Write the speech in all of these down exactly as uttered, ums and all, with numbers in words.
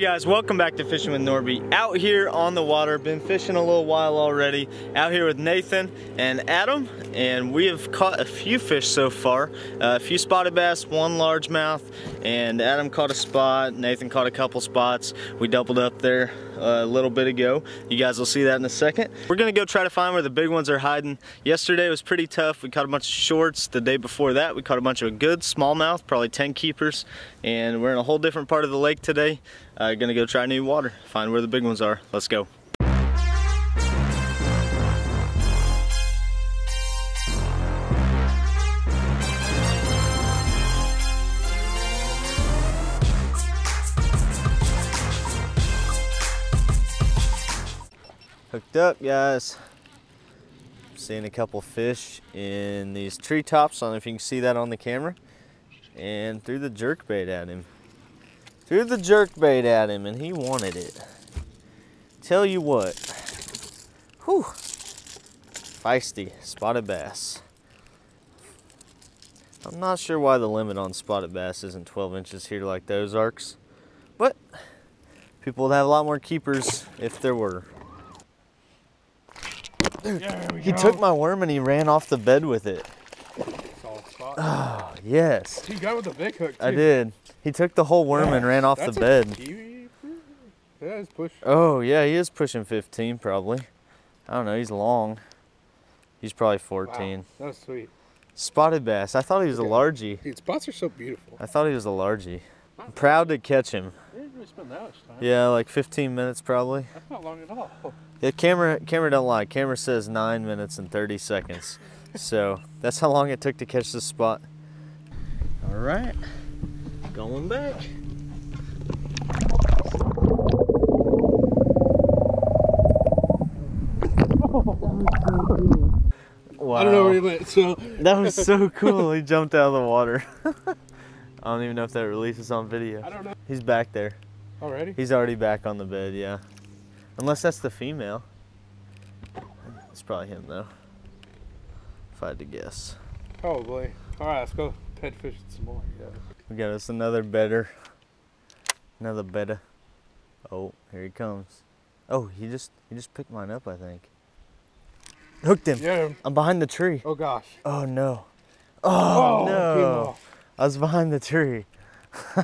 Hey guys, welcome back to Fishing with Nordbye. Out here on the water, been fishing a little while already. Out here with Nathan and Adam, and we have caught a few fish so far. Uh, a few spotted bass, one largemouth, and Adam caught a spot, Nathan caught a couple spots. We doubled up there a little bit ago. You guys will see that in a second. We're gonna go try to find where the big ones are hiding. Yesterday was pretty tough. We caught a bunch of shorts. The day before that, we caught a bunch of good smallmouth, probably ten keepers, and we're in a whole different part of the lake today. Uh, gonna go try new water, find where the big ones are. Let's go. Hooked up, guys. Seeing a couple fish in these treetops. I don't know if you can see that on the camera. And threw the jerkbait at him. Threw the jerkbait at him and he wanted it. Tell you what, whew, feisty spotted bass. I'm not sure why the limit on spotted bass isn't twelve inches here like the Ozarks, but people would have a lot more keepers if there were. There we he go. Took my worm and he ran off the bed with it. Solid spot. Oh, yes. You got with the big hook, too. I did. He took the whole worm yeah, and ran off the bed. Kiwi. Yeah, he's pushing. Oh, yeah, he is pushing fifteen probably. I don't know, he's long. He's probably fourteen. Wow, that was sweet. Spotted bass. I thought he was okay. A largie. Dude, spots are so beautiful. I thought he was a largie. I'm proud to catch him. It didn't really spend that much time. Yeah, like fifteen minutes probably. That's not long at all. Yeah, camera, camera don't lie. Camera says nine minutes and thirty seconds. So that's how long it took to catch this spot. All right. Going back. Wow. I don't know where he went, so. That was so cool. He jumped out of the water. I don't even know if that releases on video. I don't know. He's back there. Already? He's already back on the bed, yeah. Unless that's the female. It's probably him, though. If I had to guess. Probably. All right, let's go head fishing some more. Yeah. We got us another better, another better. Oh, here he comes. Oh, he just he just picked mine up, I think. Hooked him. Yeah. I'm behind the tree. Oh gosh. Oh no. Oh, oh no. I was behind the tree.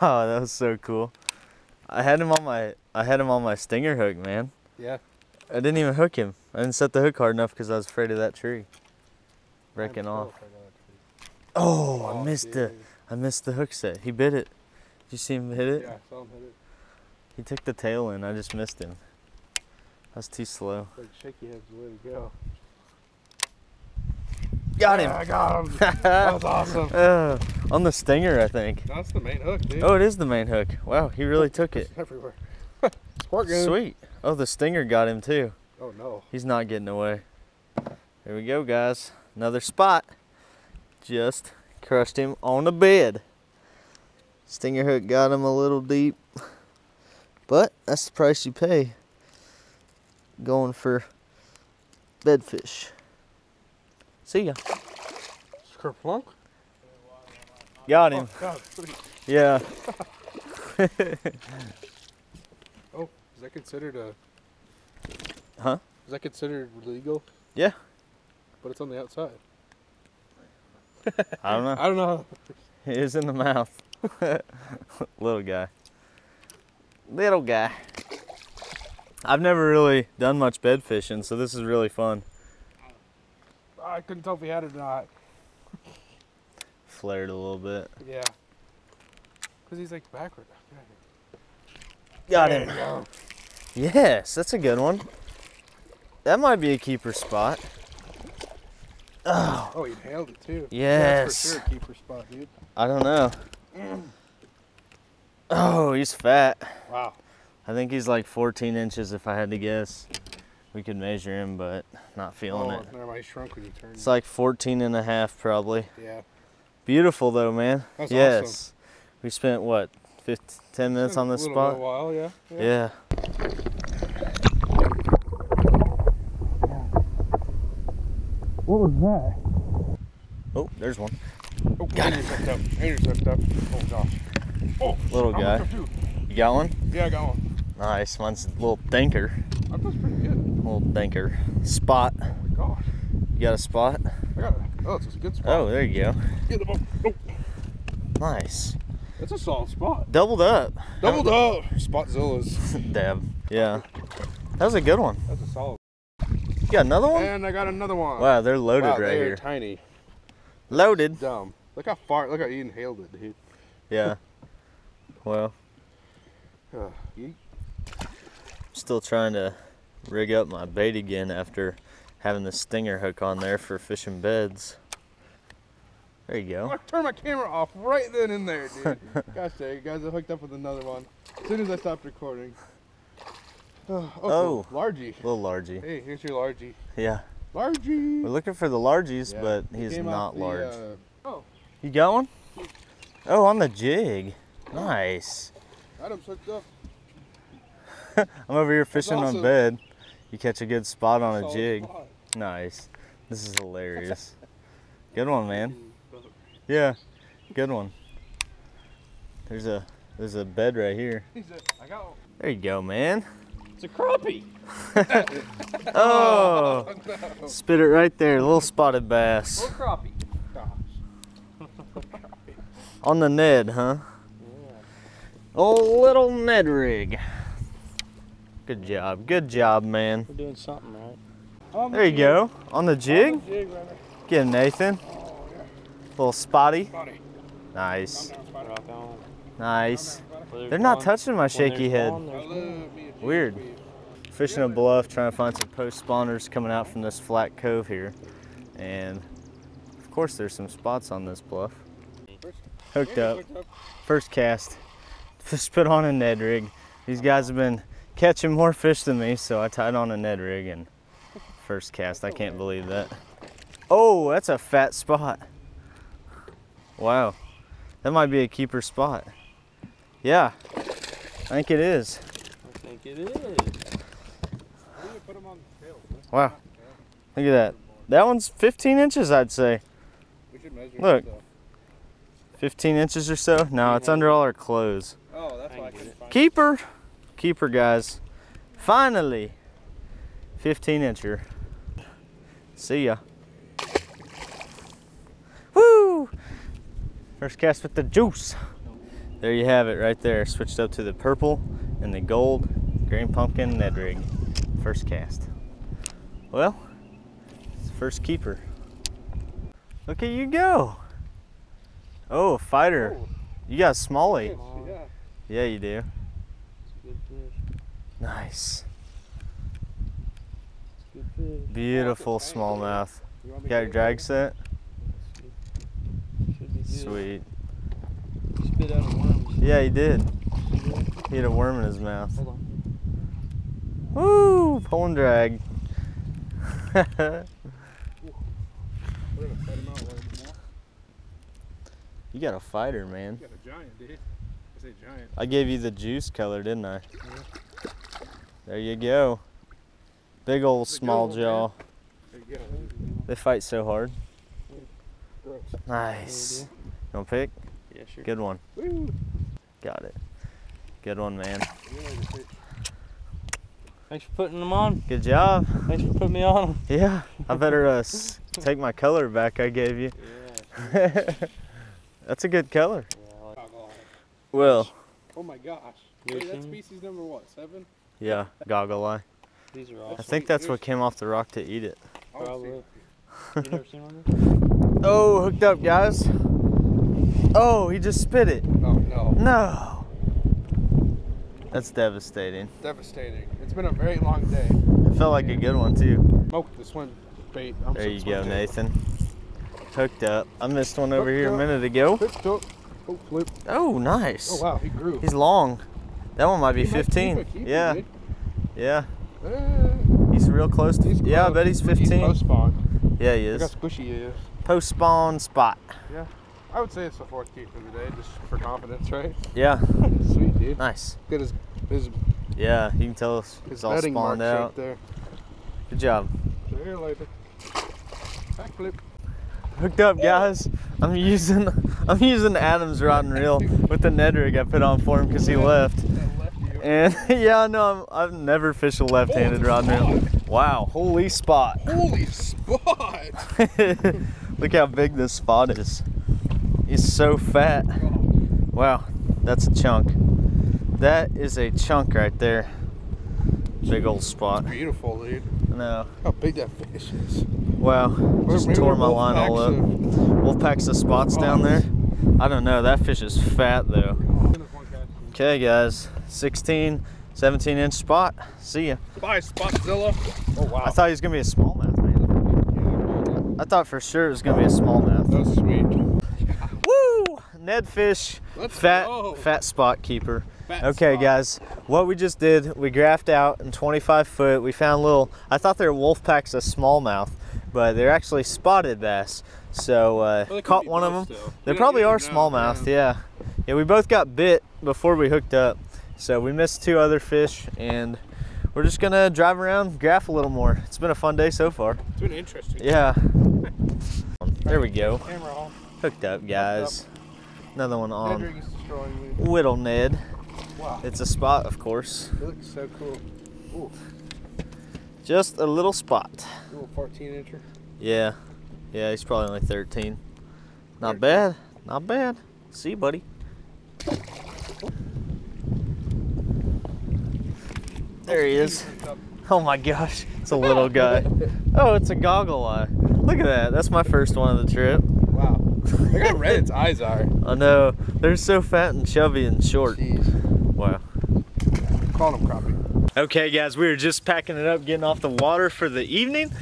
Oh, that was so cool. I had him on my I had him on my stinger hook, man. Yeah. I didn't even hook him. I didn't set the hook hard enough because I was afraid of that tree. Wrecking off. Oh, oh, I missed the. I missed the hook set. He bit it. Did you see him hit it? Yeah, I saw him hit it. He took the tail in. I just missed him. I was too slow. Like shaky head's the way to go. Got him. Yeah, I got him. That was awesome. Uh, on the stinger, I think. That's the main hook, dude. Oh, it is the main hook. Wow, he really took it. Everywhere. Squirt gun. Sweet. Oh, the stinger got him too. Oh no. He's not getting away. Here we go, guys. Another spot. Just. Crushed him on the bed. Stinger hook got him a little deep, but that's the price you pay going for bedfish. See ya. Kerplunk. Got him. Oh, God, yeah. Oh, is that considered a? Huh? Is that considered legal? Yeah. But it's on the outside. I don't know. I don't know. He was in the mouth. Little guy. Little guy. I've never really done much bed fishing, so this is really fun. I couldn't tell if he had it or not. Flared a little bit. Yeah. Because he's like backward. Got him. Go. Yes, that's a good one. That might be a keeper spot. Oh, oh, he nailed it too. Yes. That's for sure a keeper spot, dude. I don't know. Mm. Oh, he's fat. Wow. I think he's like fourteen inches if I had to guess. We could measure him, but not feeling oh, it. Never mind, he shrunk when you turned. It's like fourteen and a half probably. Yeah. Beautiful though, man. That's yes. Awesome. We spent what, fifteen, ten minutes on this a spot? A while, yeah. Yeah. yeah. What was that? Oh, there's one. Oh, got it. Up. Up. Oh gosh. Oh, little guy. You got one? Yeah, I got one. Nice. Mine's a little dinker. That was pretty good. A little dinker. Spot. Oh my gosh. You got a spot? I got it. Oh, it's a good spot. Oh, there you go. Get the boat. Oh. Nice. That's a solid spot. Doubled up. Doubled up. Spotzilla's. Dab. Yeah. That was a good one. That's a solid. You got another one? And I got another one. Wow, they're loaded wow, right they here. They're tiny. Loaded. Dumb. Look how far. Look how you inhaled it, dude. Yeah. Well. Uh, yeet. Still trying to rig up my bait again after having the stinger hook on there for fishing beds. There you go. I turned my camera off right then and there, dude. Gosh dang, you guys are hooked up with another one. As soon as I stopped recording. Oh, oh, oh largy. Little largy. Hey, here's your largy. Yeah. Largy. We're looking for the largies, yeah, but he's he not the, large. Uh, oh. You got one? Oh, on the jig. Nice. Adam's hooked up. I'm over here fishing awesome. on bed. You catch a good spot on a jig. Spot. Nice. This is hilarious. Good one, man. Yeah, good one. There's a there's a bed right here. There you go, man. It's a crappie. Oh, no. Spit it right there. Little spotted bass. Little crappie. Gosh. On the Ned, huh? Yeah. Oh, little Ned rig. Good job, good job, man. We're doing something right. On there the you jig. go. On the jig? On the jig right Get him, Nathan. Oh, yeah. Little spotty. spotty. Nice. Nice. They're, they're not touching my shaky head. Gone, Weird. Fishing a bluff, trying to find some post spawners coming out from this flat cove here. And of course there's some spots on this bluff. Hooked up. First cast. Just put on a Ned rig. These guys have been catching more fish than me, so I tied on a Ned rig and first cast. I can't believe that. Oh, that's a fat spot. Wow, that might be a keeper spot. Yeah, I think it is. I think it is. Wow, look at that. That one's fifteen inches, I'd say. Look, fifteen inches or so. No, it's under all our clothes. Oh, that's why I couldn't find it. Keeper. Keeper, guys. Finally, fifteen incher. See ya. Woo! First cast with the juice. There you have it right there. Switched up to the purple and the gold green pumpkin Ned rig. First cast. Well, it's the first keeper. Look at you go. Oh, a fighter. You got a smallie. Yeah, you do. Nice. Beautiful smallmouth. You got your drag set? Sweet. Spit out a worm. Yeah, he did. He had a worm in his mouth. Hold on. Woo! Pulling drag. You got a fighter, man. You got a giant, dude. I say giant. I gave you the juice color, didn't I? Yeah. There you go. Big old small jaw. They fight so hard. Nice. You want to pick? Yeah, sure. Good one. Got it. Good one, man. Thanks for putting them on. Good job. Thanks for putting me on them. Yeah. I better uh, take my color back I gave you. Yeah. That's a good color. Yeah, like well. Oh my gosh. Wait, that's species number what? Seven? Yeah, goggle eye. These are awesome. I think that's what came off the rock to eat it. Probably. You never seen one? Oh, hooked up, guys. Oh, he just spit it. Oh, no. No. That's devastating. Devastating. It's been a very long day. It felt like a good one, too. Smoked this one bait. I'm there you go, Nathan. Hooked up. I missed one over hooked here up. a minute ago. Hooked up. Oh, flip. Oh, nice. Oh, wow, he grew. He's long. That one might be fifteen. Yeah, yeah. He's real close to. Yeah, I bet he's fifteen. Post spawn. Yeah, he is. Look how squishy he is. Post spawn spot. Yeah, I would say it's the fourth keep of the day, just for confidence, right? Yeah. Sweet dude. Nice. Good as his. Yeah, you can tell us. It's all spawned out there. Good job. See you later. Backflip. Hooked up, guys. I'm using I'm using Adam's rod and reel with the Ned rig I put on for him because he left. And yeah, no, I'm, I've never fished a left-handed rod now. Wow, holy spot. Holy spot. Look how big this spot is. It's so fat. Wow, that's a chunk. That is a chunk right there. Big old spot. It's beautiful, dude. I know. How big that fish is. Wow, just tore my line all up. Wolfpack's the spots down there. I don't know, that fish is fat though. Okay guys, sixteen, seventeen inch spot. See ya. Bye, Spotzilla. Oh wow. I thought he was gonna be a smallmouth, man. I thought for sure it was gonna be a smallmouth. That was sweet. Woo! Ned fish, Let's fat, go. fat spot keeper. Fat okay spot. guys, what we just did, we graphed out in twenty-five foot. We found little, I thought they were wolf packs of smallmouth, but they're actually spotted bass. So uh, well, caught one of them. Though. They, they probably are smallmouth, yeah. Yeah, we both got bit before we hooked up. So we missed two other fish and we're just gonna drive around, graph a little more. It's been a fun day so far. It's been interesting. Yeah. There we go. Camera on. Hooked up, guys. Hooked up. Another one on. Ned rig is destroying me. Whittle Ned. Wow. It's a spot, of course. It looks so cool. Ooh. Just a little spot. A little fourteen incher. Yeah. Yeah, he's probably only thirteen. Not bad. Not bad. See you, buddy. There he is. Oh my gosh, it's a little guy. Oh, it's a goggle eye. Look at that. That's my first one of the trip. Wow. Look how red its eyes are. I know. They're so fat and chubby and short. Jeez. Wow. Call them crappie. Okay, guys, we were just packing it up, getting off the water for the evening.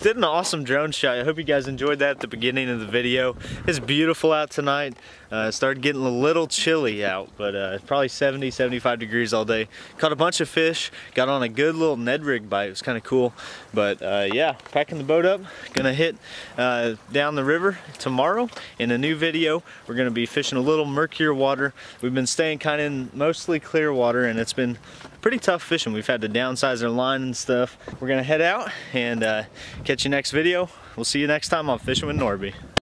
Did an awesome drone shot. I hope you guys enjoyed that at the beginning of the video. It's beautiful out tonight. Uh, started getting a little chilly out, but uh, probably seventy, seventy-five degrees all day. Caught a bunch of fish, got on a good little Ned rig bite. It was kind of cool, but uh, yeah, packing the boat up. Gonna hit uh, down the river tomorrow in a new video. We're gonna be fishing a little murkier water. We've been staying kind of in mostly clear water, and it's been pretty tough fishing. We've had to downsize our line and stuff. We're gonna head out and uh, catch you next video. We'll see you next time on Fishing with Nordbye.